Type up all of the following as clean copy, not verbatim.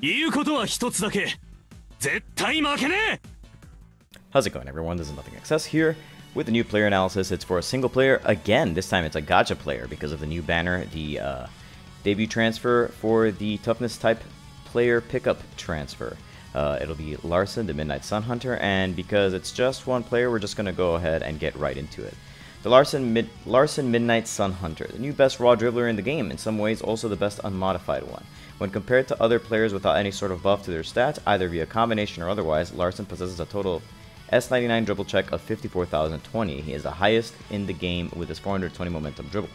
How's it going, everyone? This is NothingXS here with a new player analysis. It's for a single player again. This time it's a gacha player because of the new banner, the debut transfer for the toughness type player pickup transfer. It'll be Larson, the Midnight Sun Hunter, and because it's just one player, we're just going to go ahead and get right into it. The Larson Midnight Sun Hunter, the new best raw dribbler in the game, in some ways also the best unmodified one. When compared to other players without any sort of buff to their stats, either via combination or otherwise, Larson possesses a total S99 dribble check of 54,020. He is the highest in the game with his 420 momentum dribble.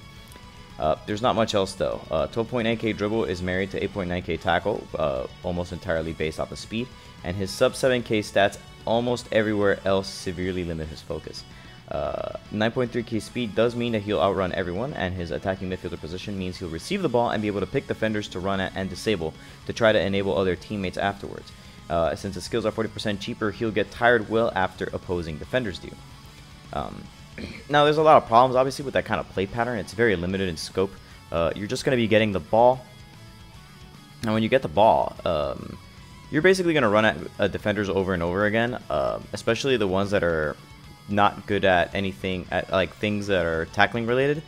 There's not much else though. 12.9k dribble is married to 8.9k tackle, almost entirely based off of speed, and his sub 7k stats almost everywhere else severely limit his focus. 9.3k speed does mean that he'll outrun everyone, and his attacking midfielder position means he'll receive the ball and be able to pick defenders to run at and disable to try to enable other teammates afterwards. Since his skills are 40% cheaper, he'll get tired well after opposing defenders do. Now, there's a lot of problems, obviously, with that kind of play pattern. It's very limited in scope. You're just going to be getting the ball. And when you get the ball, you're basically going to run at defenders over and over again, especially the ones that are not good at anything, at like things that are tackling related.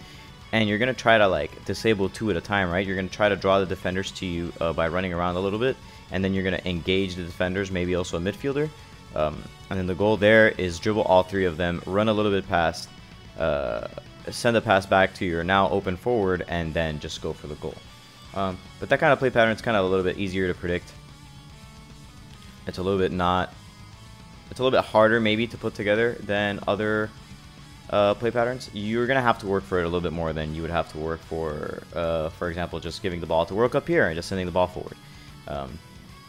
And you're going to try to like disable two at a time, right? You're going to try to draw the defenders to you by running around a little bit. And then you're going to engage the defenders, maybe also a midfielder. And then the goal there is dribble all three of them, run a little bit past, send the pass back to your now open forward, and then just go for the goal. But that kind of play pattern is kind of a little bit easier to predict. It's a little bit harder maybe to put together than other play patterns. You're gonna have to work for it a little bit more than you would have to work for example, just giving the ball to work up here and just sending the ball forward.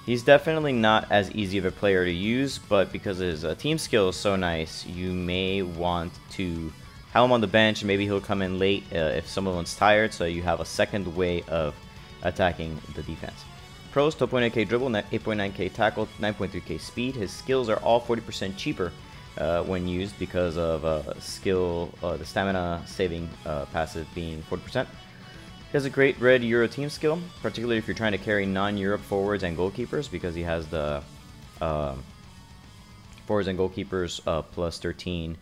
He's definitely not as easy of a player to use, but because his team skill is so nice, you may want to have him on the bench. Maybe he'll come in late if someone's tired, so you have a second way of attacking the defense. Pros: 12.8k dribble, 8.9k tackle, 9.3k speed. His skills are all 40% cheaper when used because of the stamina saving passive being 40%. He has a great red Euro team skill, particularly if you're trying to carry non-Europe forwards and goalkeepers, because he has the forwards and goalkeepers plus 13,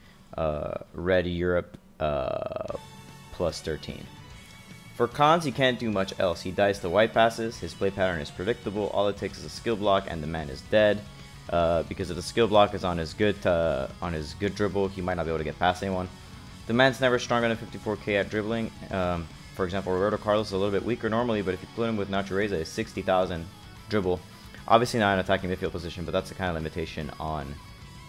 red Europe plus 13. For cons, he can't do much else. He dies to white passes, his play pattern is predictable, all it takes is a skill block and the man is dead. Because if the skill block is on his good dribble, he might not be able to get past anyone. The man's never stronger than 54k at dribbling. For example, Roberto Carlos is a little bit weaker normally, but if you put him with Nacho Reza, it's 60,000 dribble. Obviously not an attacking midfield position, but that's the kind of limitation on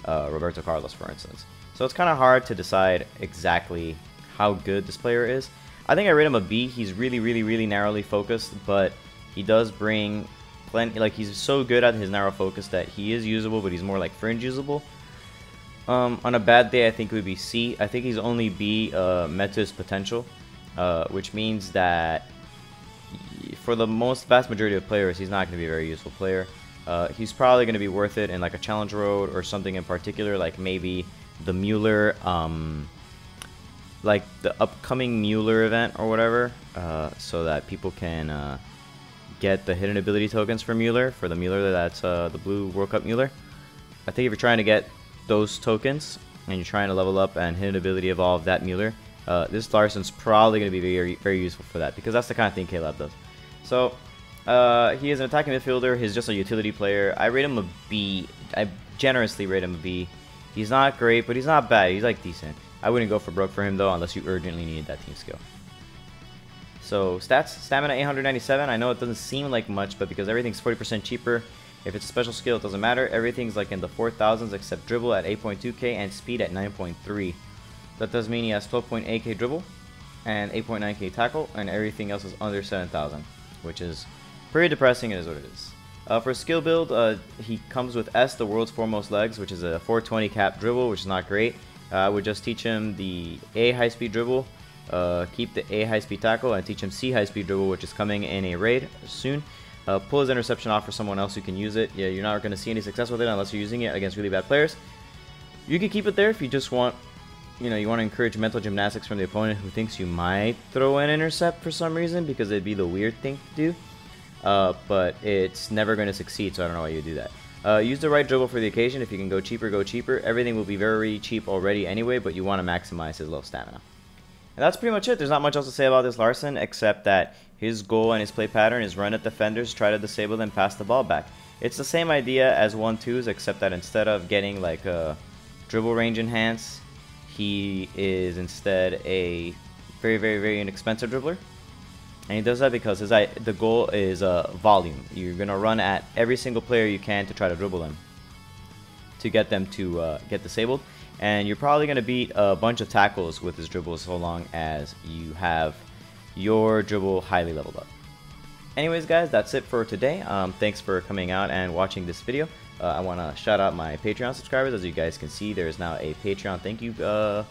Roberto Carlos, for instance. So it's kind of hard to decide exactly how good this player is. I think I rate him a B. He's really, really, really narrowly focused, but he does bring plenty. Like, he's so good at his narrow focus that he is usable, but he's more like fringe usable. On a bad day, I think it would be C. I think he's only B met to his potential. Which means that for the vast majority of players, he's not going to be a very useful player. He's probably going to be worth it in like a challenge road or something in particular, like maybe the Mueller, like the upcoming Mueller event or whatever, so that people can get the hidden ability tokens for Mueller, that's the blue World Cup Mueller. I think if you're trying to get those tokens and you're trying to level up and hidden ability evolve that Mueller, this Larson's probably going to be very, very useful for that, because that's the kind of thing K-Lab does. So, he is an attacking midfielder. He's just a utility player. I rate him a B. I generously rate him a B. He's not great, but he's not bad. He's, like, decent. I wouldn't go for broke for him, though, unless you urgently needed that team skill. So, stats. Stamina 897. I know it doesn't seem like much, but because everything's 40% cheaper, if it's a special skill, it doesn't matter. Everything's, like, in the 4,000s except dribble at 8.2k and speed at 9.3. That does mean he has 12.8k dribble and 8.9k tackle, and everything else is under 7,000, which is pretty depressing. It is what it is. For skill build, he comes with S, the world's foremost legs, which is a 420 cap dribble, which is not great. I would just teach him the A high-speed dribble, keep the A high-speed tackle, and teach him C high-speed dribble, which is coming in a raid soon. Pull his interception off for someone else who can use it. Yeah, you're not going to see any success with it unless you're using it against really bad players. You can keep it there if you just want. You know, you want to encourage mental gymnastics from the opponent who thinks you might throw an intercept for some reason, because it'd be the weird thing to do. but it's never going to succeed, so I don't know why you do that. Use the right juggle for the occasion. If you can go cheaper, go cheaper. Everything will be very cheap already anyway, but you want to maximize his low stamina. And that's pretty much it. There's not much else to say about this Larson, except that his goal and his play pattern is run at defenders, try to disable them, pass the ball back. It's the same idea as 1-2s, except that instead of getting like a dribble range enhance, he is instead a very, very, very inexpensive dribbler. And he does that because the goal is volume. You're going to run at every single player you can to try to dribble them, to get them to get disabled. And you're probably going to beat a bunch of tackles with his dribble so long as you have your dribble highly leveled up. Anyways, guys, that's it for today. Thanks for coming out and watching this video. I want to shout out my Patreon subscribers. As you guys can see, there is now a Patreon thank you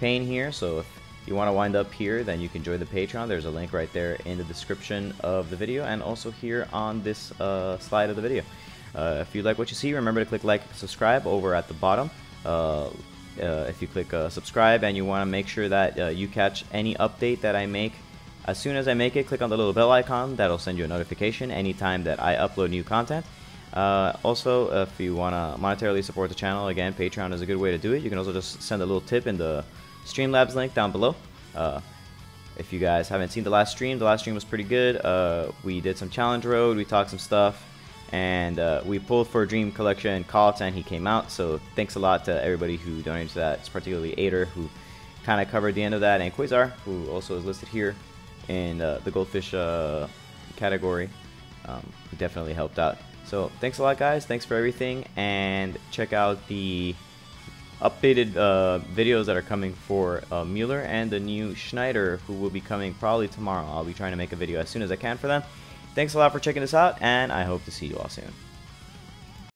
pane here. So if you want to wind up here, then you can join the Patreon. There's a link right there in the description of the video and also here on this slide of the video. If you like what you see, remember to click like and subscribe over at the bottom. If you click subscribe and you want to make sure that you catch any update that I make, as soon as I make it, click on the little bell icon. That'll send you a notification anytime that I upload new content. Also, if you want to monetarily support the channel, again, Patreon is a good way to do it. You can also just send a little tip in the Streamlabs link down below. If you guys haven't seen the last stream was pretty good. We did some challenge road, we talked some stuff, and we pulled for a dream collection call and he came out. So thanks a lot to everybody who donated to that. It's particularly Ader, who kind of covered the end of that, and Quasar, who also is listed here in the goldfish category, who definitely helped out. So thanks a lot, guys. Thanks for everything, and check out the updated videos that are coming for Mueller and the new Schneider, who will be coming probably tomorrow. I'll be trying to make a video as soon as I can for them. Thanks a lot for checking this out, and I hope to see you all soon.